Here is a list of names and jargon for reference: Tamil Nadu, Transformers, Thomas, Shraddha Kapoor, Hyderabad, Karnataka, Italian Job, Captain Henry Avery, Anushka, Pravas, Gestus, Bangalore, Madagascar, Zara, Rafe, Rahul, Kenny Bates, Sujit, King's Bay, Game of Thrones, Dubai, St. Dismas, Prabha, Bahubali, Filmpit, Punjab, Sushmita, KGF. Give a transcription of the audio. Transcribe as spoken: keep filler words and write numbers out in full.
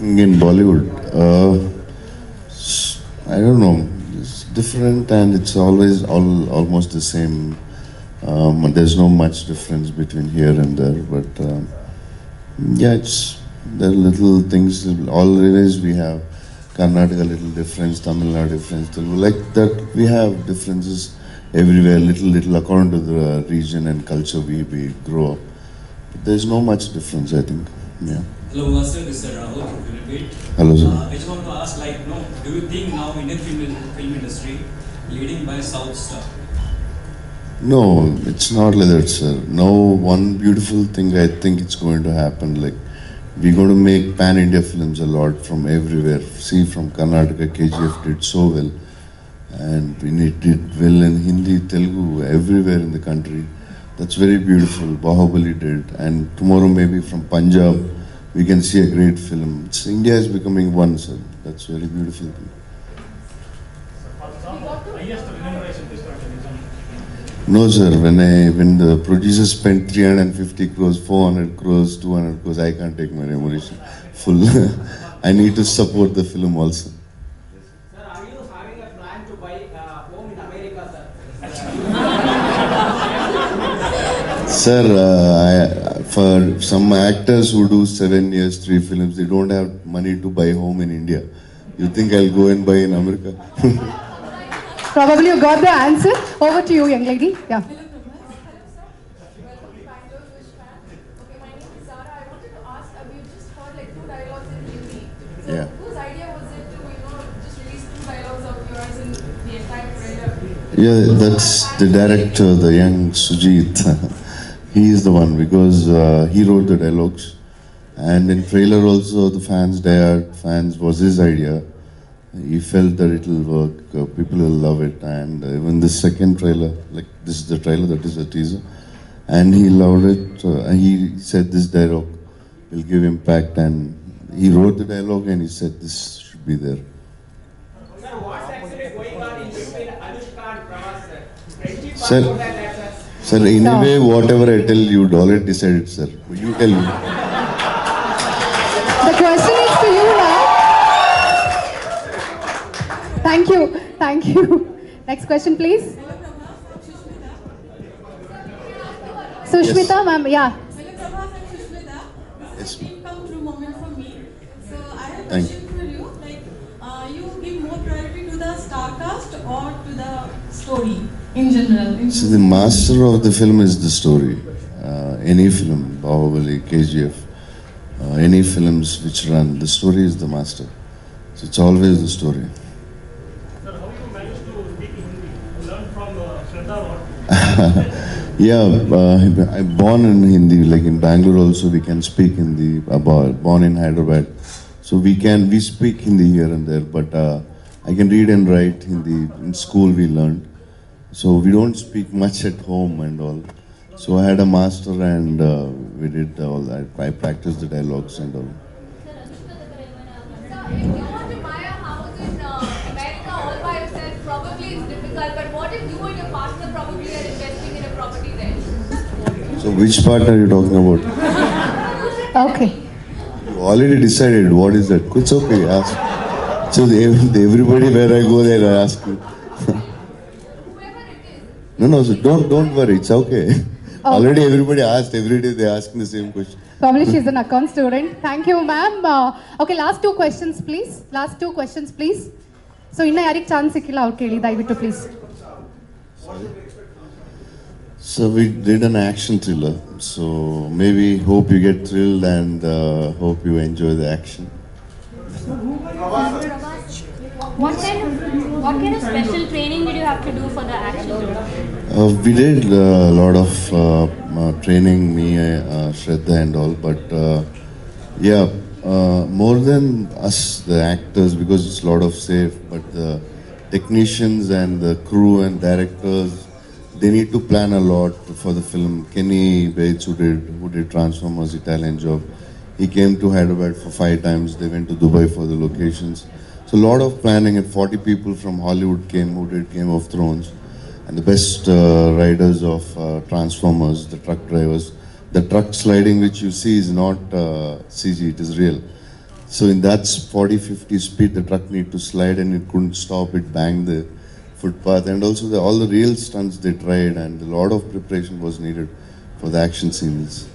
working in Bollywood, uh, I don't know, it's different and it's always all almost the same. Um, there's no much difference between here and there, but um, yeah, it's there are little things. All areas we have Karnataka little difference, Tamil Nadu difference, like that. We have differences everywhere, little little according to the region and culture we we grow up. But there's no much difference, I think. Yeah. Hello, Master. This is Rahul from Filmpit. Hello, sir. Uh, I just want to ask, like, no, do you think now Indian film film industry leading by South stuff? No, it's not like that, sir. No, one beautiful thing I think it's going to happen. Like, we're going to make pan-India films a lot from everywhere. See, from Karnataka, K G F did so well. And we did well in Hindi, Telugu, everywhere in the country. That's very beautiful. Bahubali did. And tomorrow maybe from Punjab, we can see a great film. It's, India is becoming one, sir. That's very beautiful. No, sir, when I when the producer spent three hundred fifty crores, four hundred crores, two hundred crores, I can't take my remuneration full. I need to support the film also. Sir, are you having a plan to buy a uh, home in America, sir? Sir, uh, I, for some actors who do seven years, three films, they don't have money to buy home in India. You think I'll go and buy in America? Probably you got the answer. Over to you, young lady. Yeah. Hello, okay, my name is Zara. I wanted to ask, you just heard like two dialogues in Hindi. So yeah. Whose idea was it to, you know, just release two dialogues of yours in the entire trailer? Yeah, that's the director, the young Sujit. He is the one because uh, he wrote the dialogues. And in trailer also, the fans, their fans was his idea. He felt that it will work, uh, people will love it, and uh, even the second trailer, like this is the trailer, that is a teaser, and he loved it, uh, and he said this dialogue will give impact, and he wrote the dialogue and he said this should be there. Sir, what's actually going on in between Anushka and Pravas, sir? Friendship sir, and that, sir? Sir, anyway, no. Whatever I tell you, you'd already decided, sir. You tell me. Thank you. Thank you. Next question, please. Sushmita, yes. Ma'am. Yeah. Hello, Prabha. I'm Sushmita. This is a dream come true moment for me. So, I have a question for you. Like, uh, you give more priority to the star cast or to the story in general? In so, the master of the film is the story. Uh, any film, Bahubali, K G F, uh, any films which run, the story is the master. So, it's always the story. Yeah, uh, I'm born in Hindi, like in Bangalore also we can speak Hindi, about, born in Hyderabad. So we can, we speak Hindi here and there, but uh, I can read and write Hindi, in school we learned. So we don't speak much at home and all. So I had a master and uh, we did all that, I practiced the dialogues and all. Sir, if you want to buy a house in uh, America all by yourself, probably it's difficult, but what if you and your partner probably are investing in a property there? So which part are you talking about? Okay. You already decided, what is that? It's okay, ask. So they, everybody where I go there, I ask you. Whoever it is. No, no, so don't, don't worry, it's okay. Okay. Already everybody asked, every day they ask me the same question. Probably she's an account student. Thank you, ma'am. Uh, okay, last two questions, please. Last two questions, please. So, inna yarik chance ikkilla out keli dayivitu please. So we did an action thriller. So maybe hope you get thrilled and uh, hope you enjoy the action. What kind of what kind of special training did you have to do for the action thriller? Uh, we did a uh, lot of uh, uh, training, me, uh, Shraddha and all, but uh, yeah. Uh, more than us, the actors, because it's a lot of safe, but the technicians and the crew and directors, they need to plan a lot for the film. Kenny Bates, who did, who did Transformers, Italian Job, he came to Hyderabad for five times, they went to Dubai for the locations. So a lot of planning, and forty people from Hollywood came, who did Game of Thrones, and the best uh, riders of uh, Transformers, the truck drivers. The truck sliding which you see is not uh, C G, it is real. So in that forty fifty speed, the truck needed to slide and it couldn't stop. It banged the footpath, and also the, all the real stunts they tried, and a lot of preparation was needed for the action scenes.